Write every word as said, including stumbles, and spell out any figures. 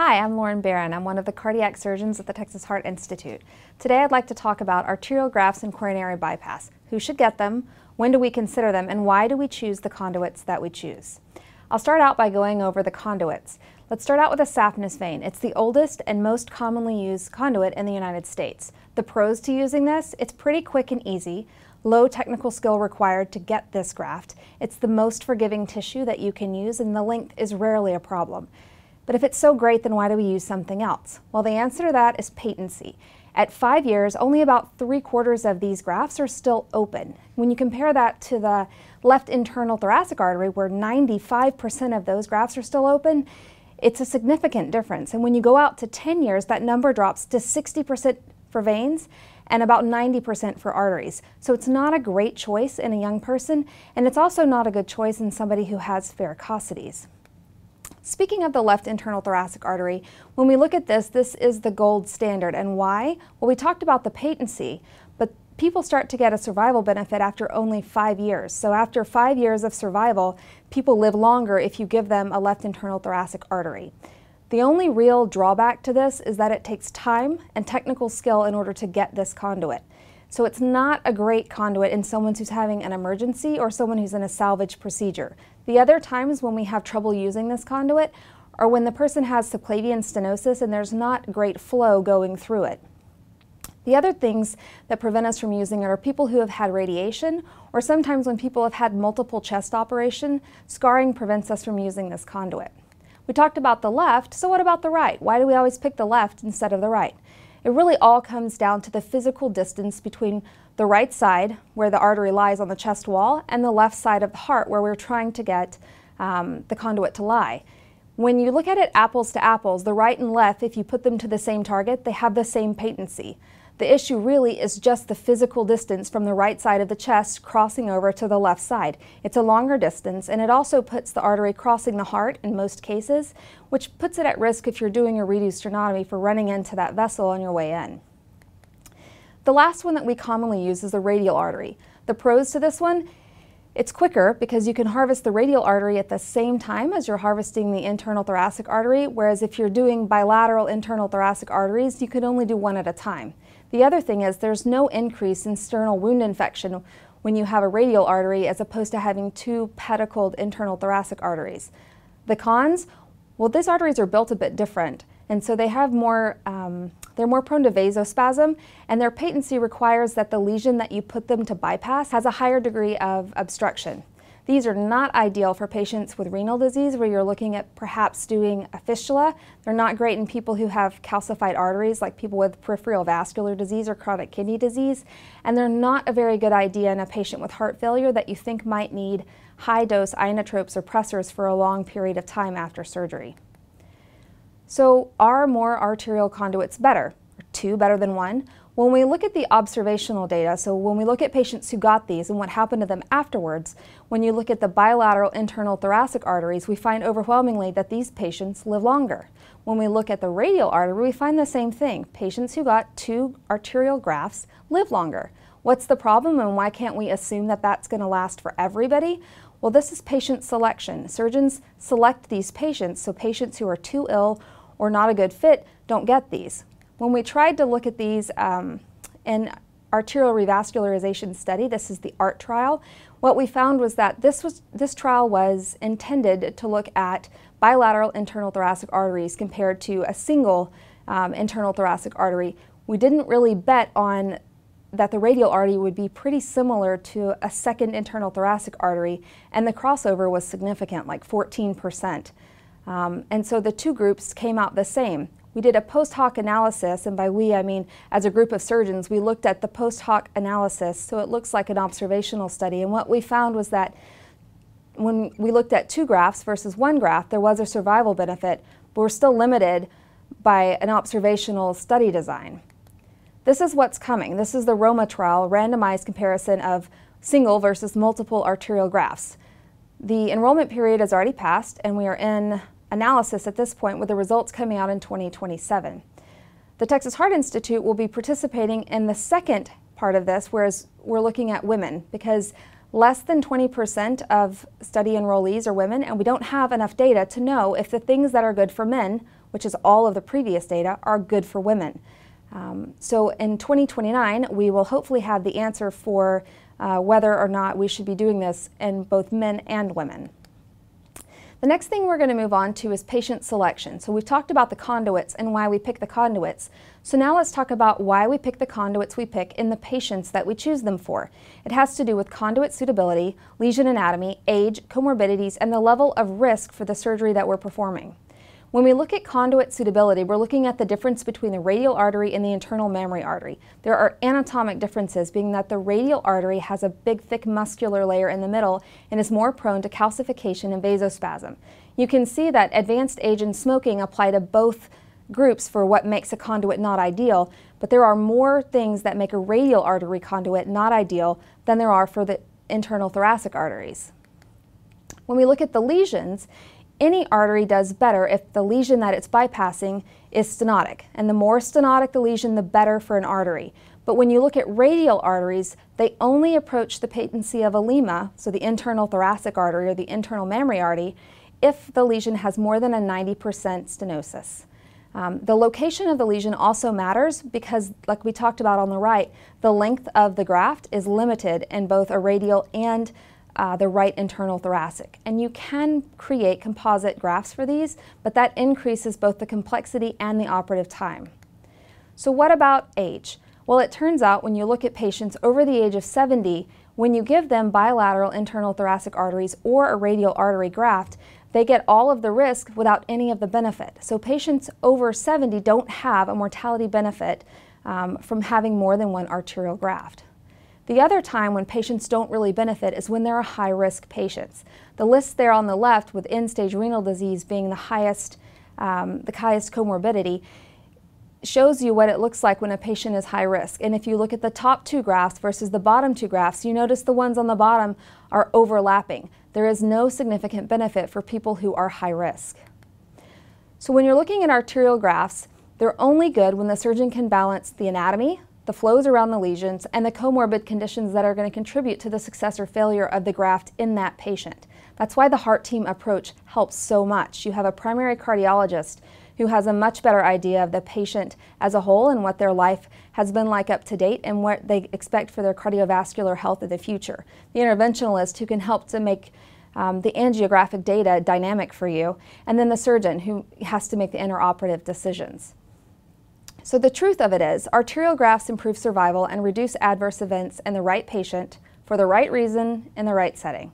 Hi, I'm Lauren Barron. I'm one of the cardiac surgeons at the Texas Heart Institute. Today I'd like to talk about arterial grafts and coronary bypass. Who should get them? When do we consider them? And why do we choose the conduits that we choose? I'll start out by going over the conduits. Let's start out with a saphenous vein. It's the oldest and most commonly used conduit in the United States. The pros to using this, it's pretty quick and easy. Low technical skill required to get this graft. It's the most forgiving tissue that you can use, and the length is rarely a problem. But if it's so great, then why do we use something else? Well, the answer to that is patency. At five years, only about three quarters of these grafts are still open. When you compare that to the left internal thoracic artery, where ninety-five percent of those grafts are still open, it's a significant difference. And when you go out to ten years, that number drops to sixty percent for veins and about ninety percent for arteries. So it's not a great choice in a young person, and it's also not a good choice in somebody who has varicosities. Speaking of the left internal thoracic artery, when we look at this, this is the gold standard. And why? Well, we talked about the patency, but people start to get a survival benefit after only five years. So after five years of survival, people live longer if you give them a left internal thoracic artery. The only real drawback to this is that it takes time and technical skill in order to get this conduit. So it's not a great conduit in someone who's having an emergency or someone who's in a salvage procedure. The other times when we have trouble using this conduit are when the person has subclavian stenosis and there's not great flow going through it. The other things that prevent us from using it are people who have had radiation, or sometimes when people have had multiple chest operation, scarring prevents us from using this conduit. We talked about the left, so what about the right? Why do we always pick the left instead of the right? It really all comes down to the physical distance between the right side, where the artery lies on the chest wall, and the left side of the heart, where we're trying to get um, the conduit to lie. When you look at it apples to apples, the right and left, if you put them to the same target, they have the same patency. The issue really is just the physical distance from the right side of the chest crossing over to the left side. It's a longer distance, and it also puts the artery crossing the heart in most cases, which puts it at risk if you're doing a reduced sternotomy for running into that vessel on your way in. The last one that we commonly use is the radial artery. The pros to this one, it's quicker because you can harvest the radial artery at the same time as you're harvesting the internal thoracic artery, whereas if you're doing bilateral internal thoracic arteries, you can only do one at a time. The other thing is there's no increase in sternal wound infection when you have a radial artery as opposed to having two pedicled internal thoracic arteries. The cons? Well, these arteries are built a bit different, and so they have more, um, they're more prone to vasospasm, and their patency requires that the lesion that you put them to bypass has a higher degree of obstruction. These are not ideal for patients with renal disease where you're looking at perhaps doing a fistula. They're not great in people who have calcified arteries, like people with peripheral vascular disease or chronic kidney disease. And they're not a very good idea in a patient with heart failure that you think might need high-dose inotropes or pressors for a long period of time after surgery. So are more arterial conduits better? Are two better than one? When we look at the observational data, so when we look at patients who got these and what happened to them afterwards, when you look at the bilateral internal thoracic arteries, we find overwhelmingly that these patients live longer. When we look at the radial artery, we find the same thing. Patients who got two arterial grafts live longer. What's the problem, and why can't we assume that that's going to last for everybody? Well, this is patient selection. Surgeons select these patients, so patients who are too ill or not a good fit don't get these. When we tried to look at these um, in arterial revascularization study, this is the ART trial, what we found was that this, was, this trial was intended to look at bilateral internal thoracic arteries compared to a single um, internal thoracic artery. We didn't really bet on that the radial artery would be pretty similar to a second internal thoracic artery, and the crossover was significant, like fourteen percent. Um, and so the two groups came out the same. We did a post hoc analysis, and by we I mean as a group of surgeons, we looked at the post hoc analysis, so it looks like an observational study, and what we found was that when we looked at two grafts versus one graft, there was a survival benefit, but we're still limited by an observational study design. This is what's coming. This is the ROMA trial, randomized comparison of single versus multiple arterial grafts. The enrollment period has already passed, and we are in analysis at this point, with the results coming out in twenty twenty-seven. The Texas Heart Institute will be participating in the second part of this, whereas we're looking at women, because less than twenty percent of study enrollees are women, and we don't have enough data to know if the things that are good for men which is all of the previous data, are good for women. Um, so in twenty twenty-nine, we will hopefully have the answer for uh, whether or not we should be doing this in both men and women. The next thing we're going to move on to is patient selection. So we've talked about the conduits and why we pick the conduits. So now let's talk about why we pick the conduits we pick in the patients that we choose them for. It has to do with conduit suitability, lesion anatomy, age, comorbidities, and the level of risk for the surgery that we're performing. When we look at conduit suitability, we're looking at the difference between the radial artery and the internal mammary artery. There are anatomic differences, being that the radial artery has a big, thick muscular layer in the middle and is more prone to calcification and vasospasm. You can see that advanced age and smoking apply to both groups for what makes a conduit not ideal, but there are more things that make a radial artery conduit not ideal than there are for the internal thoracic arteries. When we look at the lesions, any artery does better if the lesion that it's bypassing is stenotic, and the more stenotic the lesion, the better for an artery. But when you look at radial arteries, they only approach the patency of a lemma, so the internal thoracic artery or the internal mammary artery, if the lesion has more than a ninety percent stenosis. Um, the location of the lesion also matters because, like we talked about on the right, the length of the graft is limited in both a radial and Uh, the right internal thoracic. And you can create composite grafts for these, but that increases both the complexity and the operative time. So what about age? Well, it turns out when you look at patients over the age of seventy, when you give them bilateral internal thoracic arteries or a radial artery graft, they get all of the risk without any of the benefit. So patients over seventy don't have a mortality benefit um, from having more than one arterial graft. The other time when patients don't really benefit is when they're high-risk patients. The list there on the left, with end-stage renal disease being the highest, um, the highest comorbidity, shows you what it looks like when a patient is high risk. And if you look at the top two graphs versus the bottom two graphs, you notice the ones on the bottom are overlapping. There is no significant benefit for people who are high risk. So when you're looking at arterial grafts, they're only good when the surgeon can balance the anatomy, the flows around the lesions, and the comorbid conditions that are going to contribute to the success or failure of the graft in that patient. That's why the heart team approach helps so much. You have a primary cardiologist who has a much better idea of the patient as a whole and what their life has been like up to date and what they expect for their cardiovascular health in the future. The interventionalist who can help to make um, the angiographic data dynamic for you, and then the surgeon who has to make the intraoperative decisions. So the truth of it is, arterial grafts improve survival and reduce adverse events in the right patient for the right reason in the right setting.